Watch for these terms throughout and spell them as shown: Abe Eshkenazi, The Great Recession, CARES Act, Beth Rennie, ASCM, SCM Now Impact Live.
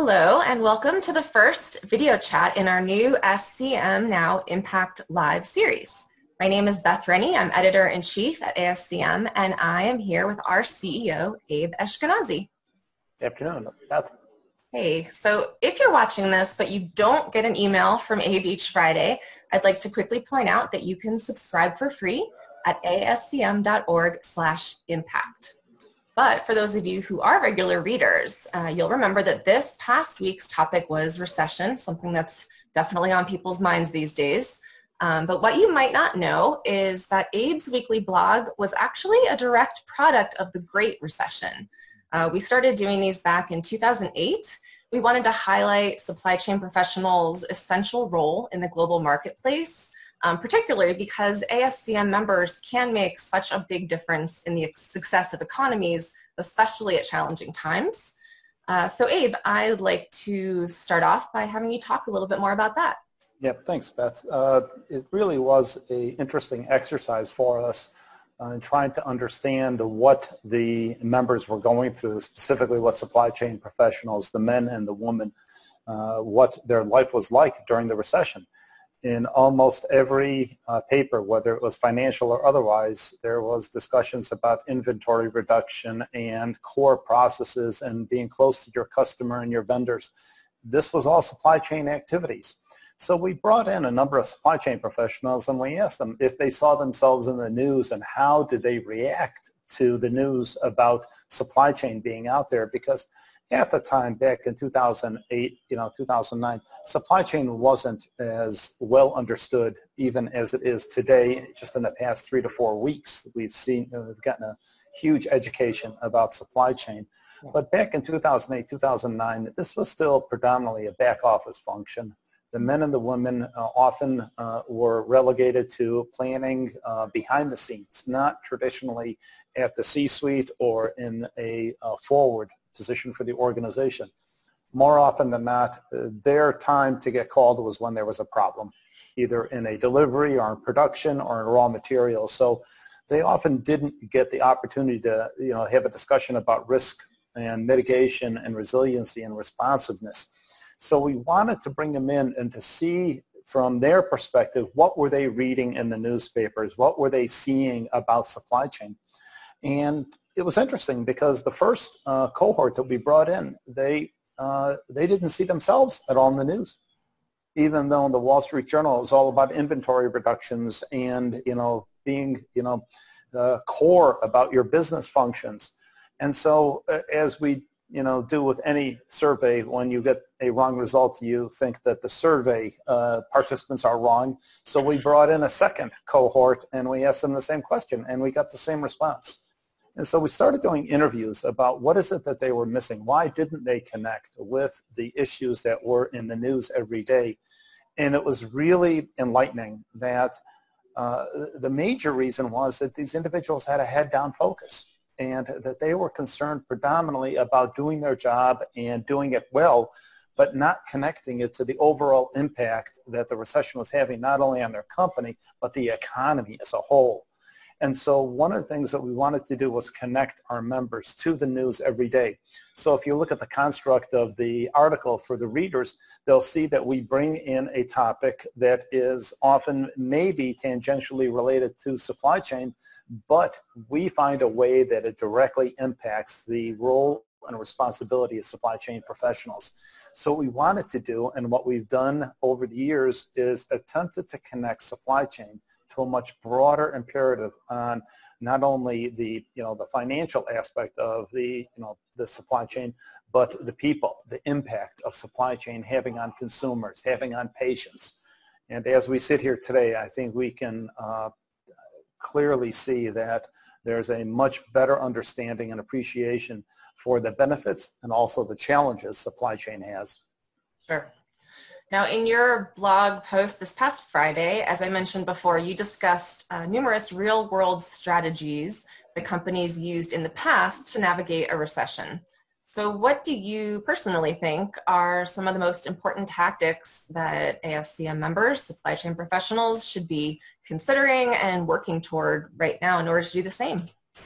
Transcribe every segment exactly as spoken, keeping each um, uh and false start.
Hello and welcome to the first video chat in our new S C M Now Impact Live series. My name is Beth Rennie. I'm Editor-in-Chief at A S C M, and I am here with our C E O, Abe Eshkenazi. Good afternoon, Beth. Hey, so if you're watching this but you don't get an email from Abe each Friday, I'd like to quickly point out that you can subscribe for free at A S C M dot org slash impact. But for those of you who are regular readers, uh, you'll remember that this past week's topic was recession, something that's definitely on people's minds these days. Um, but what you might not know is that Abe's weekly blog was actually a direct product of the Great Recession. Uh, we started doing these back in two thousand eight. We wanted to highlight supply chain professionals' essential role in the global marketplace, Um, particularly because A S C M members can make such a big difference in the success of economies, especially at challenging times. Uh, so Abe, I'd like to start off by having you talk a little bit more about that. Yep, thanks, Beth. Uh, it really was an interesting exercise for us uh, in trying to understand what the members were going through, specifically what supply chain professionals, the men and the women, uh, what their life was like during the recession. In almost every uh, paper, whether it was financial or otherwise, there was discussions about inventory reduction and core processes and being close to your customer and your vendors. This was all supply chain activities. So we brought in a number of supply chain professionals and we asked them if they saw themselves in the news and how did they react to the news about supply chain being out there, because at the time, back in two thousand eight, you know, two thousand nine, supply chain wasn't as well understood even as it is today. Just in the past three to four weeks, we've seen, we've gotten a huge education about supply chain. But back in two thousand eight, two thousand nine, this was still predominantly a back office function. The men and the women uh, often uh, were relegated to planning uh, behind the scenes, not traditionally at the C-suite or in a uh, forward position for the organization. More often than not, their time to get called was when there was a problem, either in a delivery or in production or in raw materials. So they often didn't get the opportunity to, you know, have a discussion about risk and mitigation and resiliency and responsiveness. So we wanted to bring them in and to see from their perspective, what were they reading in the newspapers? What were they seeing about supply chain? And it was interesting because the first uh, cohort that we brought in, they, uh, they didn't see themselves at all in the news, even though in the Wall Street Journal it was all about inventory reductions and, you know, being, you know, uh, core about your business functions. And so uh, as we, you know, do with any survey, when you get a wrong result, you think that the survey uh, participants are wrong. So we brought in a second cohort and we asked them the same question and we got the same response. And so we started doing interviews about what is it that they were missing? Why didn't they connect with the issues that were in the news every day? And it was really enlightening that uh, the major reason was that these individuals had a head-down focus and that they were concerned predominantly about doing their job and doing it well, but not connecting it to the overall impact that the recession was having not only on their company, but the economy as a whole. And so one of the things that we wanted to do was connect our members to the news every day. So if you look at the construct of the article for the readers, they'll see that we bring in a topic that is often maybe tangentially related to supply chain, but we find a way that it directly impacts the role and responsibility of supply chain professionals. So what we wanted to do and what we've done over the years is attempted to connect supply chain to a much broader imperative on not only the, you know, the financial aspect of the, you know, the supply chain, but the people, the impact of supply chain having on consumers, having on patients. And as we sit here today, I think we can uh, clearly see that there's a much better understanding and appreciation for the benefits and also the challenges supply chain has. Sure. Now, in your blog post this past Friday, as I mentioned before, you discussed uh, numerous real-world strategies that companies used in the past to navigate a recession. So what do you personally think are some of the most important tactics that A S C M members, supply chain professionals, should be considering and working toward right now in order to do the same?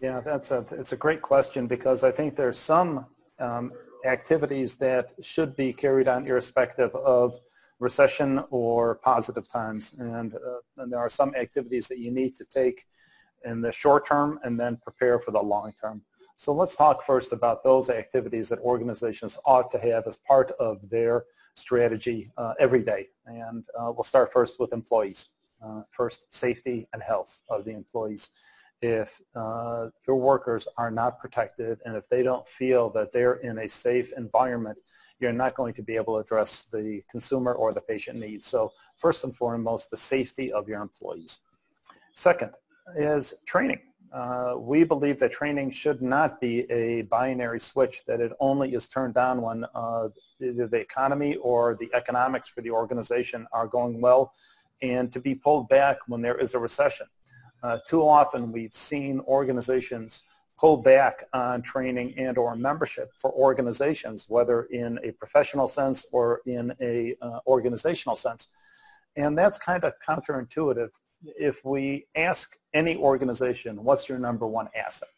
Yeah, that's a, it's a great question because I think there's some um, activities that should be carried on irrespective of recession or positive times. And, uh, and there are some activities that you need to take in the short term and then prepare for the long term. So let's talk first about those activities that organizations ought to have as part of their strategy uh, every day. And uh, we'll start first with employees. Uh, first, safety and health of the employees. If uh, your workers are not protected and if they don't feel that they're in a safe environment, you're not going to be able to address the consumer or the patient needs. So first and foremost, the safety of your employees. Second is training. Uh, we believe that training should not be a binary switch, that it only is turned on when uh, either the economy or the economics for the organization are going well, and to be pulled back when there is a recession. Uh, too often we've seen organizations pull back on training and or membership for organizations, whether in a professional sense or in a uh, organizational sense. And that's kind of counterintuitive. If we ask any organization, what's your number one asset?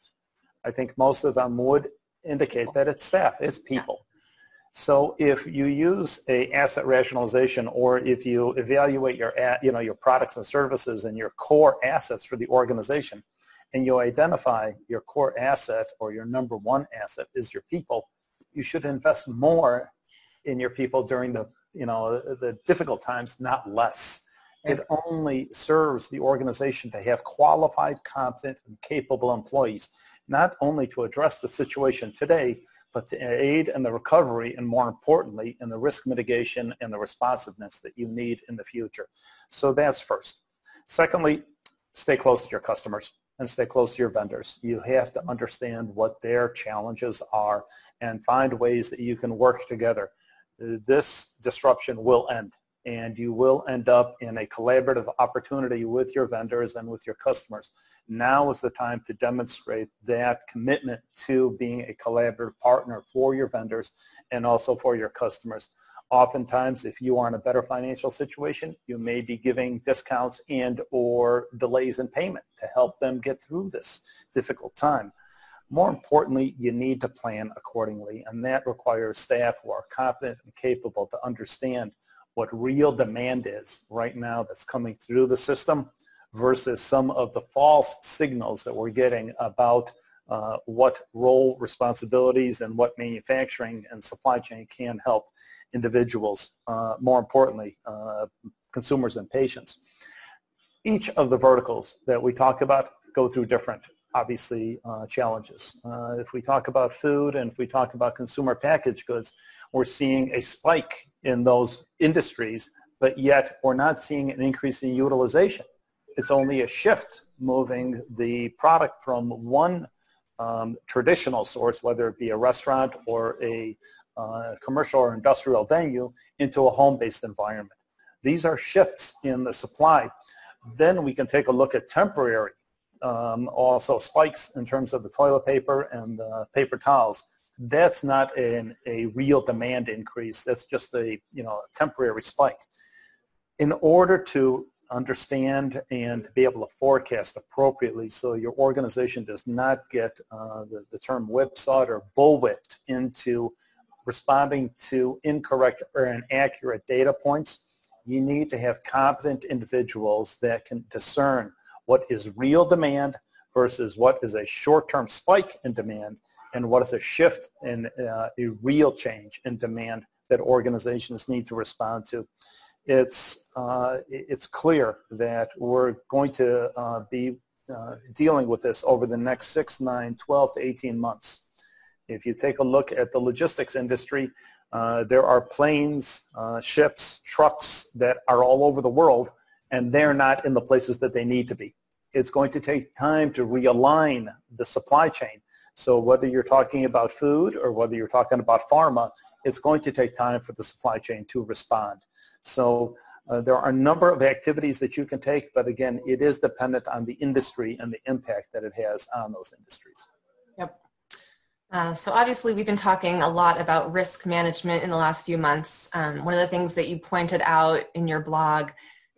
I think most of them would indicate that it's staff, it's people. So if you use a asset rationalization, or if you evaluate your, you know, your products and services and your core assets for the organization, and you identify your core asset or your number one asset is your people, you should invest more in your people during the, you know, the difficult times, not less. It only serves the organization to have qualified, competent, and capable employees, not only to address the situation today, but to aid in the recovery and, more importantly, in the risk mitigation and the responsiveness that you need in the future. So that's first. Secondly, stay close to your customers and stay close to your vendors. You have to understand what their challenges are and find ways that you can work together. This disruption will end, and you will end up in a collaborative opportunity with your vendors and with your customers. Now is the time to demonstrate that commitment to being a collaborative partner for your vendors and also for your customers. Oftentimes, if you are in a better financial situation, you may be giving discounts and or delays in payment to help them get through this difficult time. More importantly, you need to plan accordingly, and that requires staff who are competent and capable to understand what real demand is right now that's coming through the system versus some of the false signals that we're getting about uh, what role responsibilities and what manufacturing and supply chain can help individuals, uh, more importantly, uh, consumers and patients. Each of the verticals that we talk about go through different, obviously, uh, challenges. Uh, if we talk about food and if we talk about consumer packaged goods, we're seeing a spike in those industries, but yet we're not seeing an increase in utilization. It's only a shift moving the product from one um, traditional source, whether it be a restaurant or a uh, commercial or industrial venue, into a home-based environment. These are shifts in the supply. Then we can take a look at temporary, um, also spikes in terms of the toilet paper and uh, paper towels. That's not an, a real demand increase. That's just a, you know, a temporary spike. In order to understand and be able to forecast appropriately so your organization does not get uh, the, the term whipsawed or bullwhipped into responding to incorrect or inaccurate data points, you need to have competent individuals that can discern what is real demand versus what is a short-term spike in demand, and what is a shift in uh, a real change in demand that organizations need to respond to. It's, uh, it's clear that we're going to uh, be uh, dealing with this over the next six, nine, twelve to eighteen months. If you take a look at the logistics industry, uh, there are planes, uh, ships, trucks that are all over the world, and they're not in the places that they need to be. It's going to take time to realign the supply chain. So whether you're talking about food or whether you're talking about pharma, it's going to take time for the supply chain to respond. So uh, there are a number of activities that you can take, but again, it is dependent on the industry and the impact that it has on those industries. Yep. Uh, so obviously we've been talking a lot about risk management in the last few months. Um, one of the things that you pointed out in your blog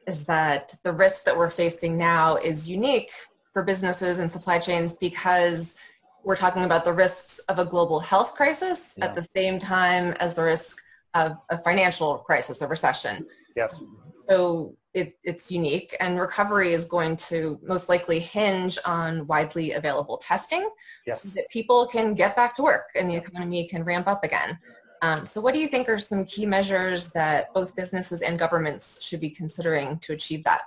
is that the risk that we're facing now is unique for businesses and supply chains because we're talking about the risks of a global health crisis yeah. at the same time as the risk of a financial crisis, a recession. Yes. So it, it's unique, and recovery is going to most likely hinge on widely available testing yes. so that people can get back to work and the economy can ramp up again. Um, so what do you think are some key measures that both businesses and governments should be considering to achieve that?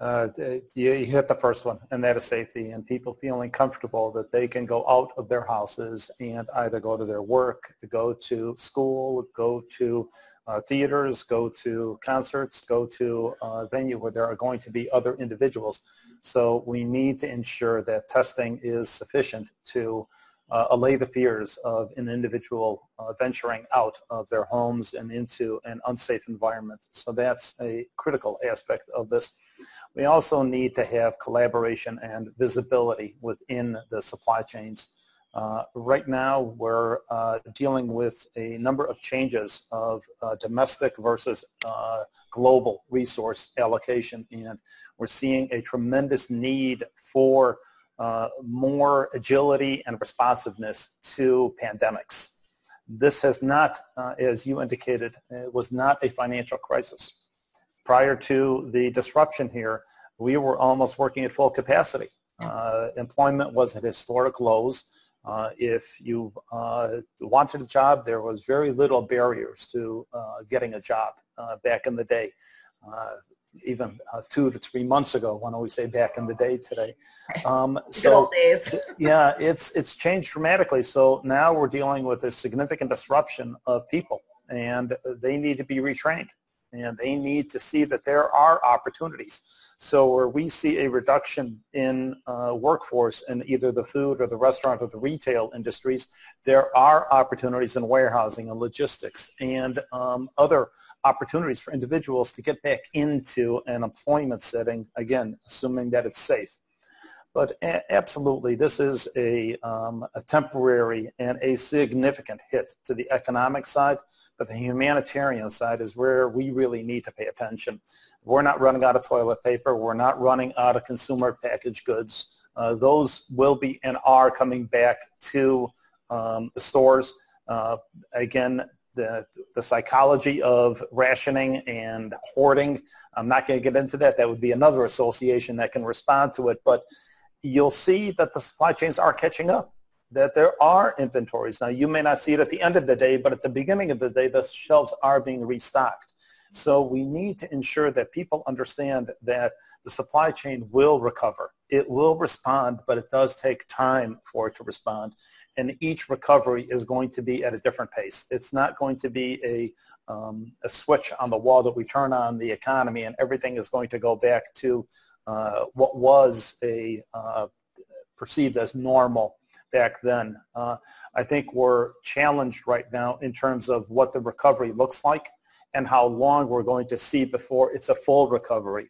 Uh, you hit the first one, and that is safety, and people feeling comfortable that they can go out of their houses and either go to their work, go to school, go to uh, theaters, go to concerts, go to a venue where there are going to be other individuals. So we need to ensure that testing is sufficient to Uh, allay the fears of an individual uh, venturing out of their homes and into an unsafe environment. So that's a critical aspect of this. We also need to have collaboration and visibility within the supply chains. Uh, right now we're uh, dealing with a number of changes of uh, domestic versus uh, global resource allocation, and we're seeing a tremendous need for Uh, more agility and responsiveness to pandemics. This has not, uh, as you indicated, it was not a financial crisis. Prior to the disruption here, we were almost working at full capacity. Uh, employment was at historic lows. Uh, if you uh, wanted a job, there was very little barriers to uh, getting a job uh, back in the day. Uh, even uh, two to three months ago, when I always say back in the day today. Um, so yeah, it's, it's changed dramatically. So now we're dealing with a significant disruption of people, and they need to be retrained, and they need to see that there are opportunities. So where we see a reduction in uh, workforce in either the food or the restaurant or the retail industries, there are opportunities in warehousing and logistics and um, other opportunities for individuals to get back into an employment setting, again, assuming that it's safe. But absolutely, this is a, um, a temporary and a significant hit to the economic side, but the humanitarian side is where we really need to pay attention. We're not running out of toilet paper. We're not running out of consumer packaged goods. Uh, those will be and are coming back to um, the stores. Uh, again, the, the psychology of rationing and hoarding, I'm not going to get into that. That would be another association that can respond to it, but you'll see that the supply chains are catching up, that there are inventories. Now, you may not see it at the end of the day, but at the beginning of the day, the shelves are being restocked. So we need to ensure that people understand that the supply chain will recover. It will respond, but it does take time for it to respond. And each recovery is going to be at a different pace. It's not going to be a, um, a switch on the wall that we turn on the economy and everything is going to go back to Uh, what was a, uh, perceived as normal back then. Uh, I think we're challenged right now in terms of what the recovery looks like and how long we're going to see before it's a full recovery.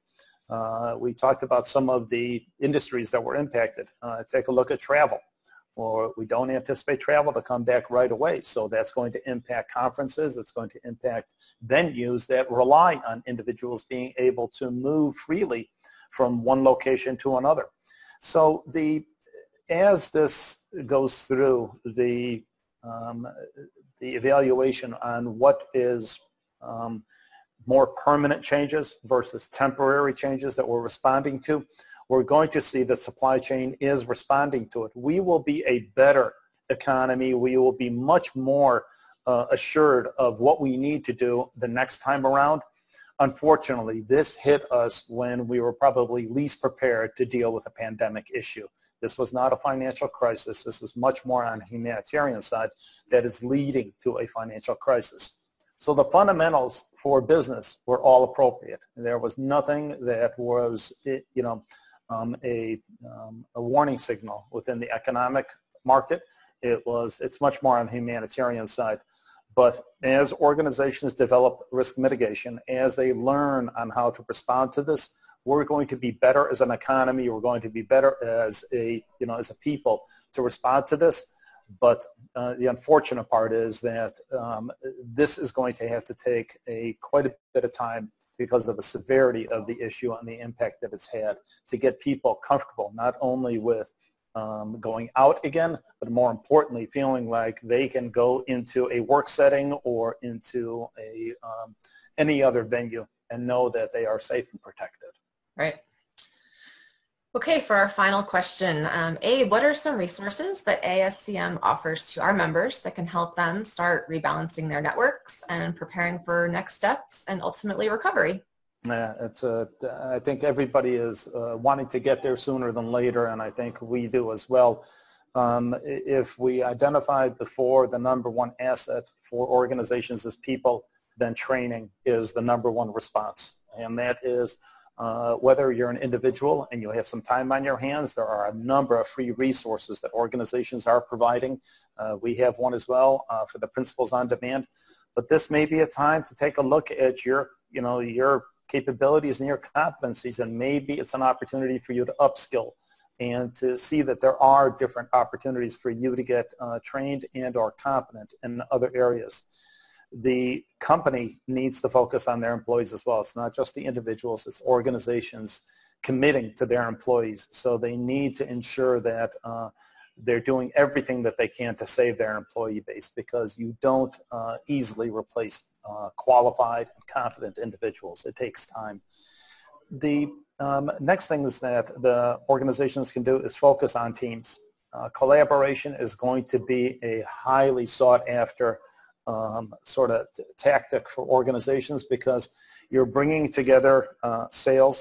Uh, we talked about some of the industries that were impacted. Uh, take a look at travel. Or we don't anticipate travel to come back right away. So that's going to impact conferences. It's going to impact venues that rely on individuals being able to move freely from one location to another. So the, as this goes through the, um, the evaluation on what is um, more permanent changes versus temporary changes that we're responding to, we're going to see the supply chain is responding to it. We will be a better economy. We will be much more uh, assured of what we need to do the next time around. Unfortunately, this hit us when we were probably least prepared to deal with a pandemic issue. This was not a financial crisis. This is much more on the humanitarian side that is leading to a financial crisis. So the fundamentals for business were all appropriate. There was nothing that was, you know, um, a, um, a warning signal within the economic market. It was, it's much more on the humanitarian side. But as organizations develop risk mitigation, as they learn on how to respond to this, we're going to be better as an economy. We're going to be better as a, you know, as a people to respond to this. But uh, the unfortunate part is that um, this is going to have to take a quite a bit of time because of the severity of the issue and the impact that it's had to get people comfortable, not only with um, going out again, but more importantly, feeling like they can go into a work setting or into a um, any other venue and know that they are safe and protected. Right. Okay, for our final question, um, Abe, what are some resources that A S C M offers to our members that can help them start rebalancing their networks and preparing for next steps and ultimately recovery? Yeah, it's a, I think everybody is uh, wanting to get there sooner than later, and I think we do as well. Um, if we identified before the number one asset for organizations is people, then training is the number one response, and that is Uh, whether you're an individual and you have some time on your hands, there are a number of free resources that organizations are providing. Uh, we have one as well uh, for the Principals on Demand. But this may be a time to take a look at your, you know, your capabilities and your competencies, and maybe it's an opportunity for you to upskill and to see that there are different opportunities for you to get uh, trained and or competent in other areas. The company needs to focus on their employees as well. It's not just the individuals, it's organizations committing to their employees. So they need to ensure that uh, they're doing everything that they can to save their employee base, because you don't uh, easily replace uh, qualified and competent individuals. It takes time. The um, next things that the organizations can do is focus on teams. Uh, collaboration is going to be a highly sought after Um, sort of tactic for organizations, because you're bringing together uh, sales,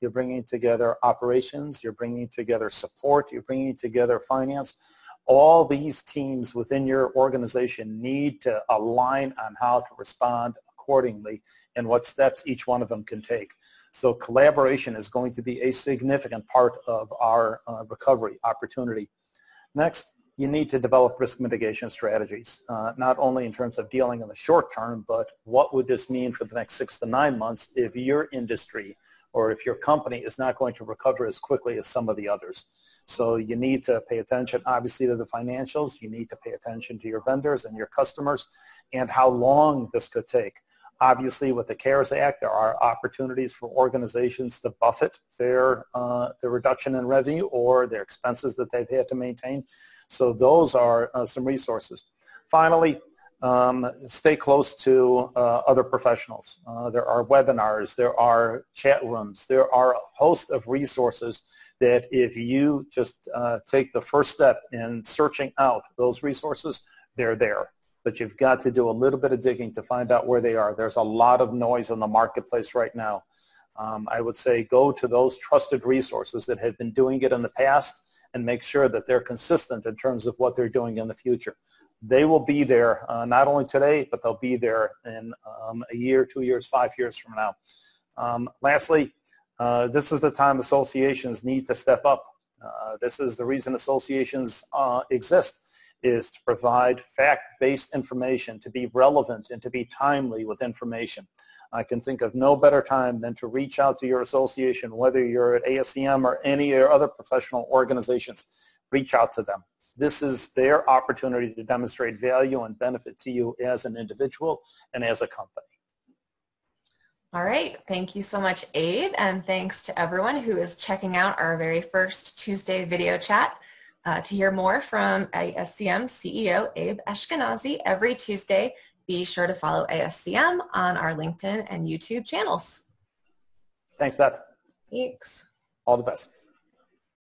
you're bringing together operations, you're bringing together support, you're bringing together finance. All these teams within your organization need to align on how to respond accordingly and what steps each one of them can take. So collaboration is going to be a significant part of our uh, recovery opportunity. Next, you need to develop risk mitigation strategies, uh, not only in terms of dealing in the short term, but what would this mean for the next six to nine months if your industry or if your company is not going to recover as quickly as some of the others. So you need to pay attention, obviously, to the financials. You need to pay attention to your vendors and your customers and how long this could take. Obviously, with the CARES Act, there are opportunities for organizations to buffet their, uh, their reduction in revenue or their expenses that they've had to maintain. So those are uh, some resources. Finally, um, stay close to uh, other professionals. Uh, there are webinars, there are chat rooms, there are a host of resources that if you just uh, take the first step in searching out those resources, they're there. But you've got to do a little bit of digging to find out where they are. There's a lot of noise in the marketplace right now. Um, I would say go to those trusted resources that have been doing it in the past and make sure that they're consistent in terms of what they're doing in the future. They will be there uh, not only today, but they'll be there in um, a year, two years, five years from now. Um, lastly, uh, this is the time associations need to step up. Uh, this is the reason associations uh, exist, is to provide fact-based information, to be relevant and to be timely with information. I can think of no better time than to reach out to your association, whether you're at A S C M or any other professional organizations. Reach out to them. This is their opportunity to demonstrate value and benefit to you as an individual and as a company. All right, thank you so much, Abe, and thanks to everyone who is checking out our very first Tuesday video chat. Uh, to hear more from A S C M C E O Abe Eshkenazi every Tuesday, be sure to follow A S C M on our LinkedIn and YouTube channels. Thanks, Beth. Thanks. All the best.